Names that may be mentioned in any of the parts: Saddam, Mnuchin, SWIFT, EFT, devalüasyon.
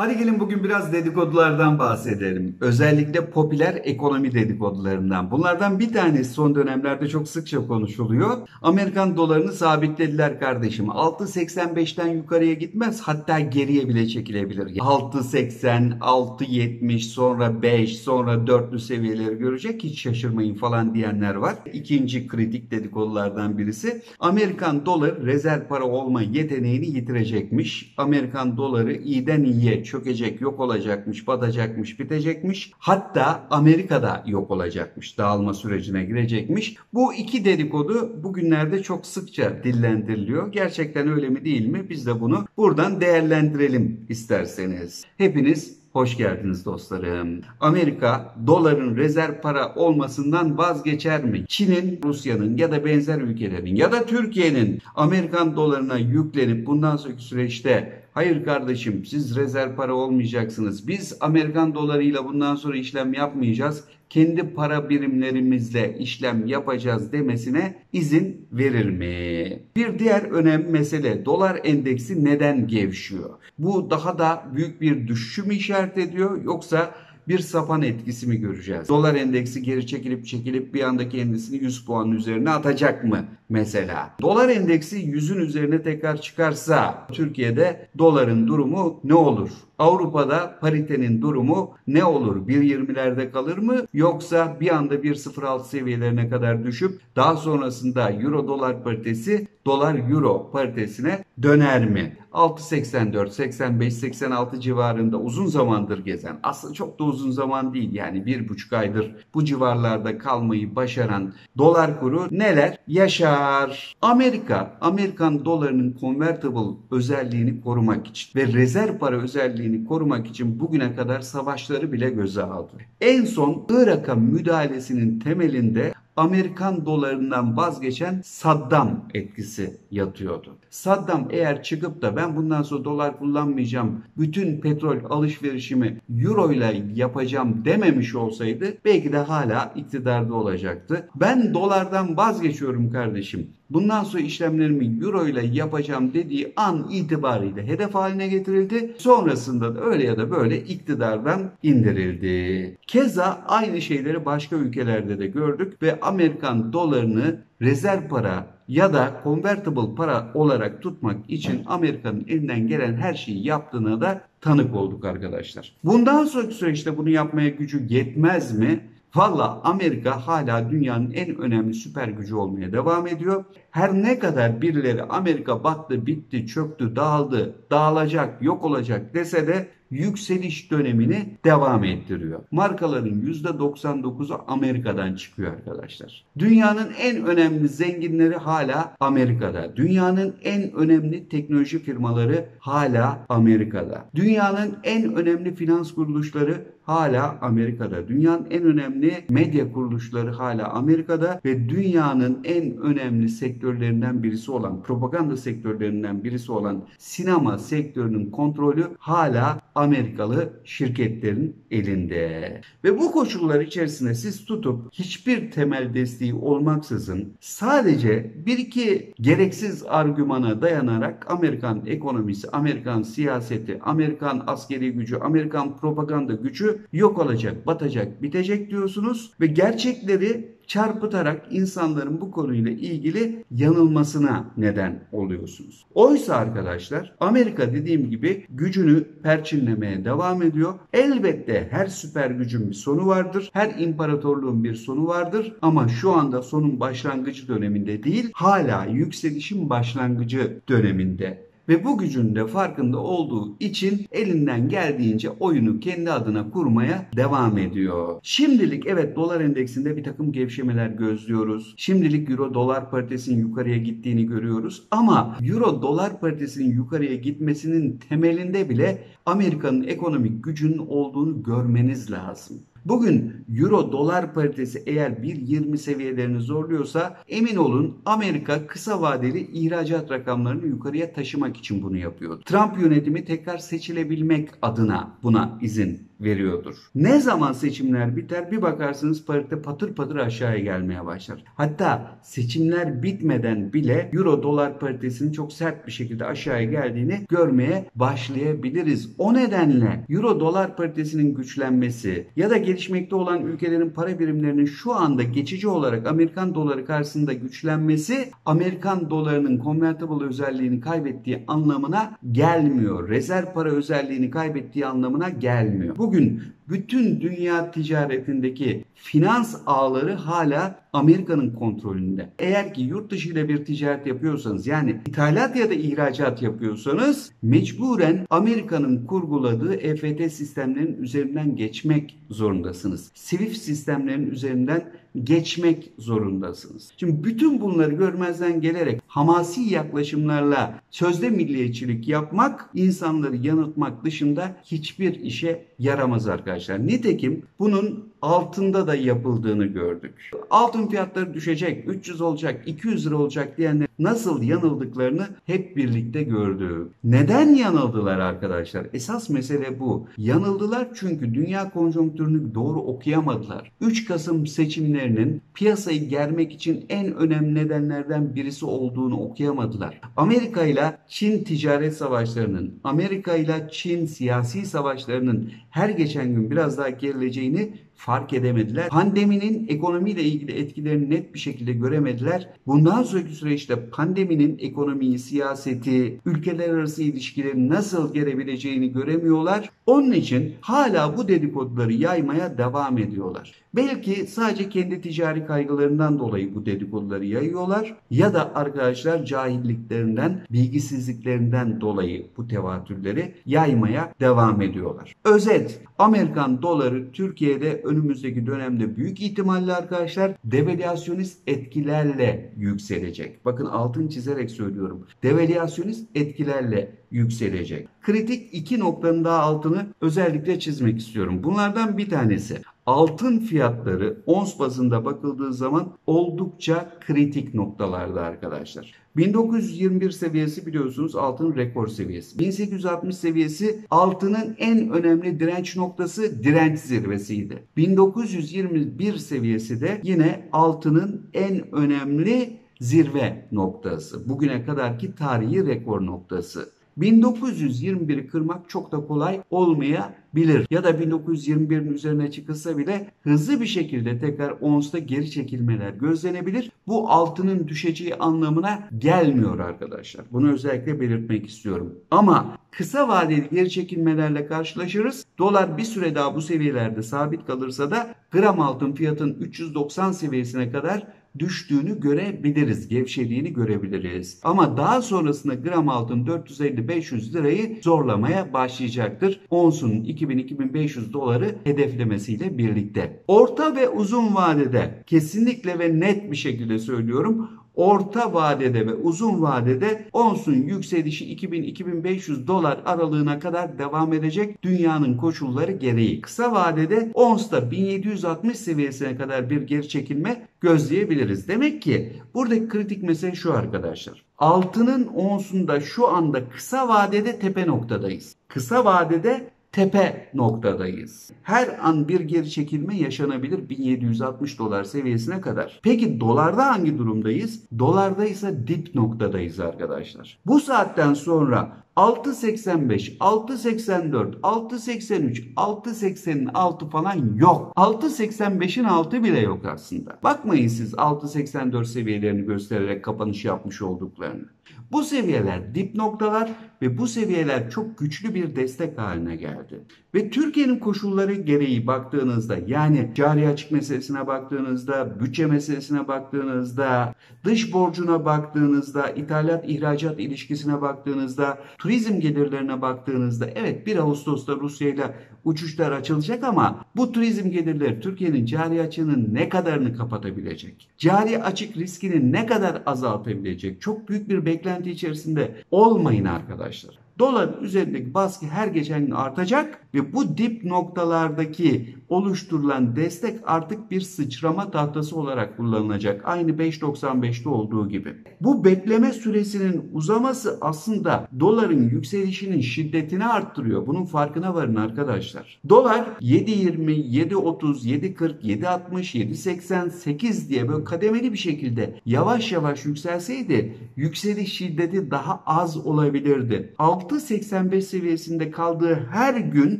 Hadi gelin bugün biraz dedikodulardan bahsedelim. Özellikle popüler ekonomi dedikodularından. Bunlardan bir tanesi son dönemlerde çok sıkça konuşuluyor. Amerikan dolarını sabitlediler kardeşim. 6.85'ten yukarıya gitmez, hatta geriye bile çekilebilir. 6.80, 6.70, sonra 5, sonra 4'lü seviyeleri görecek, hiç şaşırmayın falan diyenler var. İkinci kritik dedikodulardan birisi, Amerikan doları rezerv para olma yeteneğini yitirecekmiş. Amerikan doları iyiden iyiye çökecek, yok olacakmış, batacakmış, bitecekmiş. Hatta Amerika'da yok olacakmış, dağılma sürecine girecekmiş. Bu iki dedikodu bugünlerde çok sıkça dillendiriliyor. Gerçekten öyle mi değil mi? Biz de bunu buradan değerlendirelim isterseniz. Hepiniz hoş geldiniz dostlarım. Amerika doların rezerv para olmasından vazgeçer mi? Çin'in, Rusya'nın ya da benzer ülkelerin ya da Türkiye'nin Amerikan dolarına yüklenip bundan sonraki süreçte hayır kardeşim siz rezerv para olmayacaksınız, biz Amerikan dolarıyla bundan sonra işlem yapmayacağız, kendi para birimlerimizle işlem yapacağız demesine izin verir mi? Bir diğer önemli mesele, dolar endeksi neden gevşiyor? Bu daha da büyük bir düşüşü mü işaret ediyor, yoksa bir sapan etkisi mi göreceğiz? Dolar endeksi geri çekilip bir anda kendisini 100 puanın üzerine atacak mı mesela? Dolar endeksi 100'ün üzerine tekrar çıkarsa Türkiye'de doların durumu ne olur? Avrupa'da paritenin durumu ne olur? 1.20'lerde kalır mı? Yoksa bir anda 1.06 seviyelerine kadar düşüp daha sonrasında euro dolar paritesi dolar euro paritesine döner mi? 6.84, 85, 86 civarında uzun zamandır gezen, aslında çok da uzun zaman değil yani 1,5 aydır bu civarlarda kalmayı başaran dolar kuru neler yaşar? Amerika, Amerikan dolarının convertible özelliğini korumak için ve rezerv para özelliğini korumak için bugüne kadar savaşları bile göze aldı. En son Irak'a müdahalesinin temelinde Amerikan dolarından vazgeçen Saddam etkisi yatıyordu. Saddam eğer çıkıp da ben bundan sonra dolar kullanmayacağım, bütün petrol alışverişimi euro ile yapacağım dememiş olsaydı belki de hala iktidarda olacaktı. Ben dolardan vazgeçiyorum kardeşim, bundan sonra işlemlerimi euro ile yapacağım dediği an itibariyle hedef haline getirildi. Sonrasında da öyle ya da böyle iktidardan indirildi. Keza aynı şeyleri başka ülkelerde de gördük ve Amerikan dolarını rezerv para ya da convertible para olarak tutmak için Amerika'nın elinden gelen her şeyi yaptığına da tanık olduk arkadaşlar. Bundan sonraki süreçte bunu yapmaya gücü yetmez mi? Valla Amerika hala dünyanın en önemli süper gücü olmaya devam ediyor. Her ne kadar birileri Amerika battı, bitti, çöktü, dağıldı, dağılacak, yok olacak dese de yükseliş dönemini devam ettiriyor. Markaların %99'u Amerika'dan çıkıyor arkadaşlar. Dünyanın en önemli zenginleri hala Amerika'da. Dünyanın en önemli teknoloji firmaları hala Amerika'da. Dünyanın en önemli finans kuruluşları hala Amerika'da. Dünyanın en önemli medya kuruluşları hala Amerika'da ve dünyanın en önemli sektörlerinden birisi olan, propaganda sektörlerinden birisi olan sinema sektörünün kontrolü hala Amerikalı şirketlerin elinde. Ve bu koşullar içerisinde siz tutup hiçbir temel desteği olmaksızın sadece bir iki gereksiz argümana dayanarak Amerikan ekonomisi, Amerikan siyaseti, Amerikan askeri gücü, Amerikan propaganda gücü yok olacak, batacak, bitecek diyorsunuz ve gerçekleri çarpıtarak insanların bu konuyla ilgili yanılmasına neden oluyorsunuz. Oysa arkadaşlar Amerika dediğim gibi gücünü perçinlemeye devam ediyor. Elbette her süper gücün bir sonu vardır. Her imparatorluğun bir sonu vardır. Ama şu anda sonun başlangıcı döneminde değil, hala yükselişin başlangıcı döneminde. Ve bu gücün de farkında olduğu için elinden geldiğince oyunu kendi adına kurmaya devam ediyor. Şimdilik evet dolar endeksinde bir takım gevşemeler gözlüyoruz. Şimdilik euro dolar paritesinin yukarıya gittiğini görüyoruz. Ama euro dolar paritesinin yukarıya gitmesinin temelinde bile Amerika'nın ekonomik gücünün olduğunu görmeniz lazım. Bugün euro dolar paritesi eğer 1.20 seviyelerini zorluyorsa emin olun Amerika kısa vadeli ihracat rakamlarını yukarıya taşımak için bunu yapıyor. Trump yönetimi tekrar seçilebilmek adına buna izin veriyordur. Ne zaman seçimler biter bir bakarsınız parite patır patır aşağıya gelmeye başlar. Hatta seçimler bitmeden bile euro dolar paritesinin çok sert bir şekilde aşağıya geldiğini görmeye başlayabiliriz. O nedenle euro dolar paritesinin güçlenmesi ya da gelişmekte olan ülkelerin para birimlerinin şu anda geçici olarak Amerikan doları karşısında güçlenmesi Amerikan dolarının convertible özelliğini kaybettiği anlamına gelmiyor. Rezerv para özelliğini kaybettiği anlamına gelmiyor. Bugün bütün dünya ticaretindeki finans ağları hala Amerika'nın kontrolünde. Eğer ki yurt dışı ile bir ticaret yapıyorsanız yani ithalat ya da ihracat yapıyorsanız mecburen Amerika'nın kurguladığı EFT sistemlerinin üzerinden geçmek zorundasınız. SWIFT sistemlerinin üzerinden geçmek zorundasınız. Şimdi bütün bunları görmezden gelerek hamasi yaklaşımlarla sözde milliyetçilik yapmak insanları yanıltmak dışında hiçbir işe yaramaz arkadaşlar. Nitekim bunun altında da yapıldığını gördük. Altın fiyatları düşecek, 300 olacak, 200 lira olacak diyenler nasıl yanıldıklarını hep birlikte gördük. Neden yanıldılar arkadaşlar? Esas mesele bu. Yanıldılar çünkü dünya konjonktürünü doğru okuyamadılar. 3 Kasım seçimlerinin piyasayı germek için en önemli nedenlerden birisi olduğunu okuyamadılar. Amerika ile Çin ticaret savaşlarının, Amerika ile Çin siyasi savaşlarının her geçen gün biraz daha gerileceğini fark edemediler. Pandeminin ekonomiyle ilgili etkilerini net bir şekilde göremediler. Bundan sonraki süreçte pandeminin ekonomiyi, siyaseti, ülkeler arası ilişkileri nasıl gelebileceğini göremiyorlar. Onun için hala bu dedikoduları yaymaya devam ediyorlar. Belki sadece kendi ticari kaygılarından dolayı bu dedikoduları yayıyorlar ya da arkadaşlar cahilliklerinden, bilgisizliklerinden dolayı bu tevatürleri yaymaya devam ediyorlar. Özet, Amerikan doları Türkiye'de önümüzdeki dönemde büyük ihtimalle arkadaşlar devalüasyonist etkilerle yükselecek. Bakın altını çizerek söylüyorum. Devalüasyonist etkilerle yükselecek. Kritik iki noktanın daha altını özellikle çizmek istiyorum. Bunlardan bir tanesi altın fiyatları ons bazında bakıldığı zaman oldukça kritik noktalarda arkadaşlar. 1921 seviyesi biliyorsunuz altın rekor seviyesi. 1860 seviyesi altının en önemli direnç noktası, direnç zirvesiydi. 1921 seviyesi de yine altının en önemli zirve noktası. Bugüne kadarki tarihi rekor noktası. 1921'i kırmak çok da kolay olmayabilir. Ya da 1921'in üzerine çıkılsa bile hızlı bir şekilde tekrar ons'ta geri çekilmeler gözlenebilir. Bu altının düşeceği anlamına gelmiyor arkadaşlar. Bunu özellikle belirtmek istiyorum. Ama kısa vadeli geri çekilmelerle karşılaşırız. Dolar bir süre daha bu seviyelerde sabit kalırsa da gram altın fiyatın 390 seviyesine kadar düştüğünü görebiliriz. Gevşediğini görebiliriz. Ama daha sonrasında gram altın 450-500 lirayı zorlamaya başlayacaktır. Onsunun 2000-2500 doları hedeflemesiyle birlikte. Orta ve uzun vadede kesinlikle ve net bir şekilde söylüyorum. Orta vadede ve uzun vadede onsun yükselişi 2000-2500 dolar aralığına kadar devam edecek dünyanın koşulları gereği. Kısa vadede onsta 1760 seviyesine kadar bir geri çekilme gözleyebiliriz. Demek ki buradaki kritik mesele şu arkadaşlar. Altının onsunda şu anda kısa vadede tepe noktadayız. Kısa vadede tepe noktadayız. Her an bir geri çekilme yaşanabilir 1760 dolar seviyesine kadar. Peki dolarda hangi durumdayız? Dolarda ise dip noktadayız arkadaşlar. Bu saatten sonra 6.85, 6.84, 6.83, 6.80'in altı falan yok. 6.85'in altı bile yok aslında. Bakmayın siz 6.84 seviyelerini göstererek kapanış yapmış olduklarını. Bu seviyeler dip noktalar ve bu seviyeler çok güçlü bir destek haline geldi. Ve Türkiye'nin koşulları gereği baktığınızda yani cari açık meselesine baktığınızda, bütçe meselesine baktığınızda, dış borcuna baktığınızda, ithalat-ihracat ilişkisine baktığınızda, turizm gelirlerine baktığınızda evet 1 Ağustos'ta Rusya ile uçuşlar açılacak ama bu turizm gelirleri Türkiye'nin cari açığının ne kadarını kapatabilecek? Cari açık riskini ne kadar azaltabilecek? Çok büyük bir beklenti içerisinde olmayın arkadaşlar. dolar üzerindeki baskı her geçen gün artacak ve bu dip noktalardaki oluşturulan destek artık bir sıçrama tahtası olarak kullanılacak. Aynı 5.95'te olduğu gibi. Bu bekleme süresinin uzaması aslında doların yükselişinin şiddetini arttırıyor. Bunun farkına varın arkadaşlar. Dolar 7.20, 7.30, 7.40, 7.60, 7.80, 8 diye böyle kademeli bir şekilde yavaş yavaş yükselseydi yükseliş şiddeti daha az olabilirdi. 6.85 seviyesinde kaldığı her gün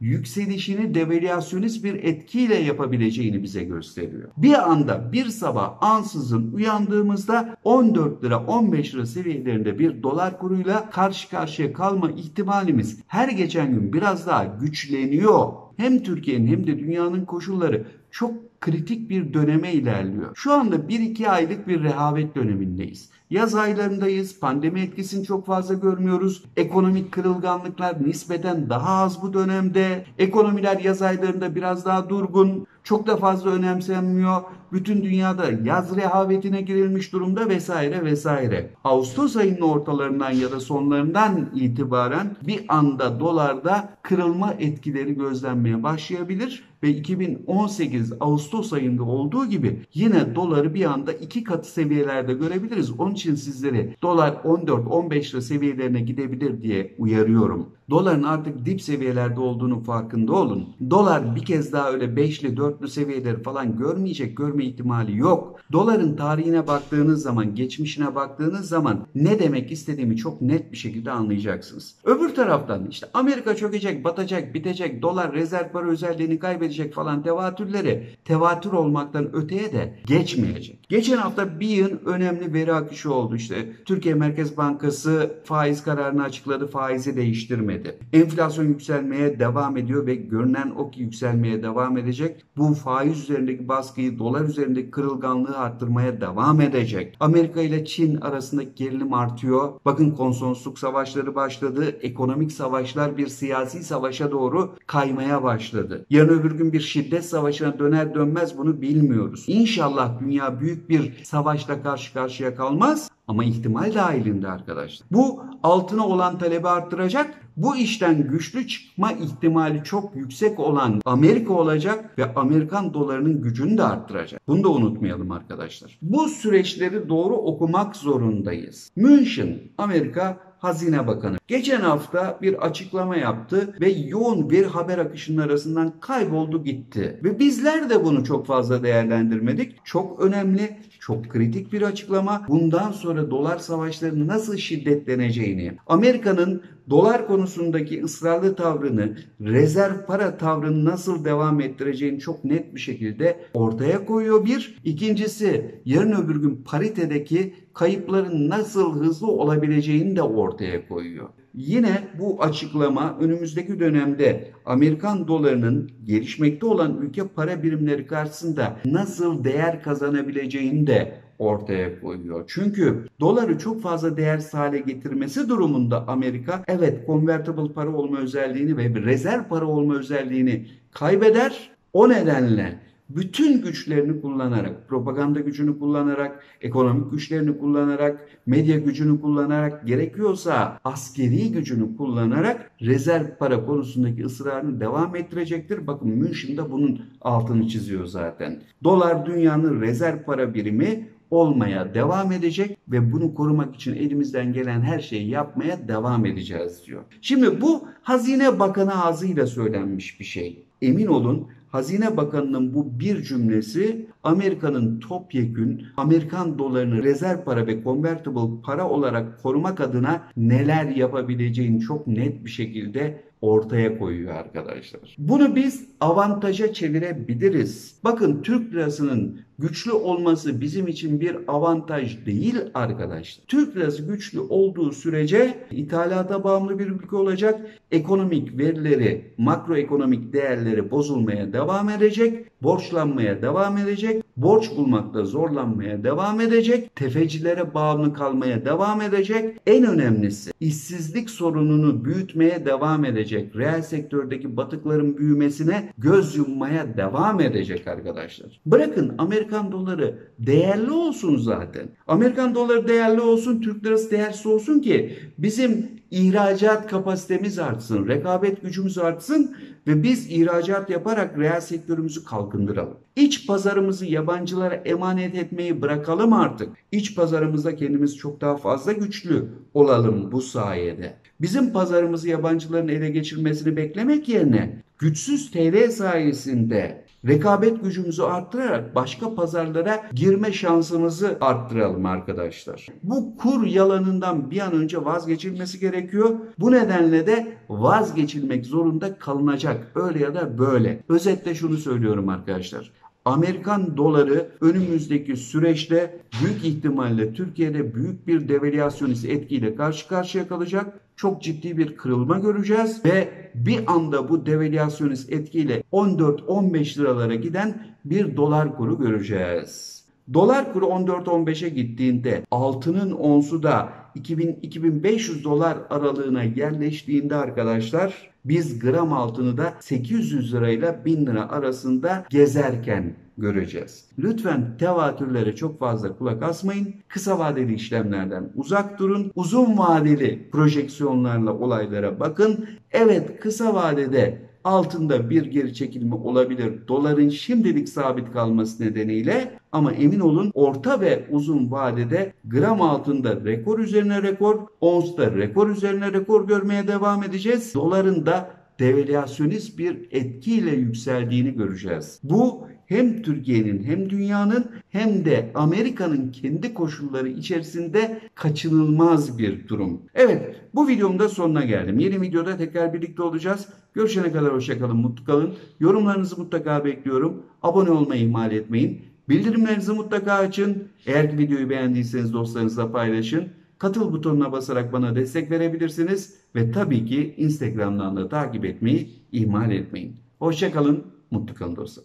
yükselişini devalüasyonist bir etkiyle yapabileceğini bize gösteriyor. Bir anda bir sabah ansızın uyandığımızda 14 lira 15 lira seviyelerinde bir dolar kuruyla karşı karşıya kalma ihtimalimiz her geçen gün biraz daha güçleniyor. Hem Türkiye'nin hem de dünyanın koşulları çok kritik bir döneme ilerliyor. Şu anda 1-2 aylık bir rehavet dönemindeyiz. Yaz aylarındayız. Pandemi etkisini çok fazla görmüyoruz. Ekonomik kırılganlıklar nispeten daha az bu dönemde. Ekonomiler yaz aylarında biraz daha durgun. Çok da fazla önemsenmiyor. Bütün dünyada yaz rehavetine girilmiş durumda vesaire vesaire. Ağustos ayının ortalarından ya da sonlarından itibaren bir anda dolarda kırılma etkileri gözlenmeye başlayabilir ve 2018 Ağustos ayında olduğu gibi yine doları bir anda iki katı seviyelerde görebiliriz. Onun için sizleri dolar 14-15 lira seviyelerine gidebilir diye uyarıyorum. Doların artık dip seviyelerde olduğunun farkında olun. Dolar bir kez daha öyle 5'li 4'lü seviyeleri falan görme ihtimali yok. Doların tarihine baktığınız zaman, geçmişine baktığınız zaman ne demek istediğimi çok net bir şekilde anlayacaksınız. Öbür taraftan işte Amerika çökecek, batacak, bitecek, dolar rezerv para özelliğini kaybedecek falan tevatürleri tevatür olmaktan öteye de geçmeyecek. Geçen hafta bir yıl önemli veri akışı oldu. İşte Türkiye Merkez Bankası faiz kararını açıkladı, faizi değiştirmedi. Enflasyon yükselmeye devam ediyor ve görünen o ki yükselmeye devam edecek. Bu faiz üzerindeki baskıyı, dolar üzerindeki kırılganlığı arttırmaya devam edecek. Amerika ile Çin arasındaki gerilim artıyor. Bakın konsolosluk savaşları başladı. Ekonomik savaşlar bir siyasi savaşa doğru kaymaya başladı. Yarın öbür gün bir şiddet savaşına döner dönmez bunu bilmiyoruz. İnşallah dünya büyük bir savaşla karşı karşıya kalmaz. Ama ihtimal dahilinde arkadaşlar. Bu altına olan talebi arttıracak. Bu işten güçlü çıkma ihtimali çok yüksek olan Amerika olacak ve Amerikan dolarının gücünü de arttıracak. Bunu da unutmayalım arkadaşlar. Bu süreçleri doğru okumak zorundayız. Mnuchin, Amerika Hazine Bakanı geçen hafta bir açıklama yaptı ve yoğun bir haber akışının arasından kayboldu gitti. Ve bizler de bunu çok fazla değerlendirmedik. Çok önemli, çok kritik bir açıklama. Bundan sonra dolar savaşlarının nasıl şiddetleneceğini, Amerika'nın dolar konusundaki ısrarlı tavrını, rezerv para tavrını nasıl devam ettireceğini çok net bir şekilde ortaya koyuyor bir. İkincisi, yarın öbür gün paritedeki kayıpların nasıl hızlı olabileceğini de ortaya koyuyor. Yine bu açıklama önümüzdeki dönemde Amerikan dolarının gelişmekte olan ülke para birimleri karşısında nasıl değer kazanabileceğini de ortaya koyuyor. Çünkü doları çok fazla değersiz hale getirmesi durumunda Amerika, evet, convertible para olma özelliğini ve rezerv para olma özelliğini kaybeder. O nedenle bütün güçlerini kullanarak, propaganda gücünü kullanarak, ekonomik güçlerini kullanarak, medya gücünü kullanarak, gerekiyorsa askeri gücünü kullanarak rezerv para konusundaki ısrarını devam ettirecektir. Bakın Mnuchin de bunun altını çiziyor zaten. Dolar dünyanın rezerv para birimi olmaya devam edecek ve bunu korumak için elimizden gelen her şeyi yapmaya devam edeceğiz diyor. Şimdi bu Hazine Bakanı ağzıyla söylenmiş bir şey. Emin olun, Hazine Bakanı'nın bu bir cümlesi Amerika'nın topyekün Amerikan dolarını rezerv para ve convertible para olarak korumak adına neler yapabileceğini çok net bir şekilde ortaya koyuyor arkadaşlar. Bunu biz avantaja çevirebiliriz. Bakın Türk lirasının güçlü olması bizim için bir avantaj değil arkadaşlar. Türk lirası güçlü olduğu sürece ithalata bağımlı bir ülke olacak. Ekonomik verileri, makroekonomik değerleri bozulmaya devam edecek. Borçlanmaya devam edecek. Borç bulmakta zorlanmaya devam edecek. Tefecilere bağımlı kalmaya devam edecek. En önemlisi işsizlik sorununu büyütmeye devam edecek. Reel sektördeki batıkların büyümesine göz yummaya devam edecek arkadaşlar. Bırakın Amerikan doları değerli olsun zaten. Amerikan doları değerli olsun, Türk lirası değersiz olsun ki bizim ihracat kapasitemiz artsın, rekabet gücümüz artsın ve biz ihracat yaparak reel sektörümüzü kalkındıralım. İç pazarımızı yabancılara emanet etmeyi bırakalım artık. İç pazarımızda kendimiz çok daha fazla güçlü olalım bu sayede. Bizim pazarımızı yabancıların ele geçirmesini beklemek yerine güçsüz TL sayesinde rekabet gücümüzü arttırarak başka pazarlara girme şansımızı arttıralım arkadaşlar. Bu kur yalanından bir an önce vazgeçilmesi gerekiyor. Bu nedenle de vazgeçilmek zorunda kalınacak. Öyle ya da böyle. Özetle şunu söylüyorum arkadaşlar. Amerikan doları önümüzdeki süreçte büyük ihtimalle Türkiye'de büyük bir devalüasyonist etkiyle karşı karşıya kalacak. Çok ciddi bir kırılma göreceğiz ve bir anda bu devalüasyonist etkiyle 14-15 liralara giden bir dolar kuru göreceğiz. Dolar kuru 14-15'e gittiğinde altının onsu da 2000-2500 dolar aralığına yerleştiğinde arkadaşlar biz gram altını da 800 lirayla 1000 lira arasında gezerken göreceğiz. Lütfen tevatürlere çok fazla kulak asmayın. Kısa vadeli işlemlerden uzak durun. Uzun vadeli projeksiyonlarla olaylara bakın. Evet, kısa vadede altında bir geri çekilme olabilir doların şimdilik sabit kalması nedeniyle, ama emin olun orta ve uzun vadede gram altında rekor üzerine rekor, onsta rekor üzerine rekor görmeye devam edeceğiz. Doların da devalüasyonist bir etkiyle yükseldiğini göreceğiz. Bu hem Türkiye'nin hem dünyanın hem de Amerika'nın kendi koşulları içerisinde kaçınılmaz bir durum. Evet, bu videomun da sonuna geldim. Yeni videoda tekrar birlikte olacağız. Görüşene kadar hoşça kalın, mutlu kalın. Yorumlarınızı mutlaka bekliyorum. Abone olmayı ihmal etmeyin. Bildirimlerinizi mutlaka açın. Eğer ki videoyu beğendiyseniz dostlarınızla paylaşın. Katıl butonuna basarak bana destek verebilirsiniz. Ve tabii ki Instagram'dan da takip etmeyi ihmal etmeyin. Hoşça kalın, mutlu kalın dostlar.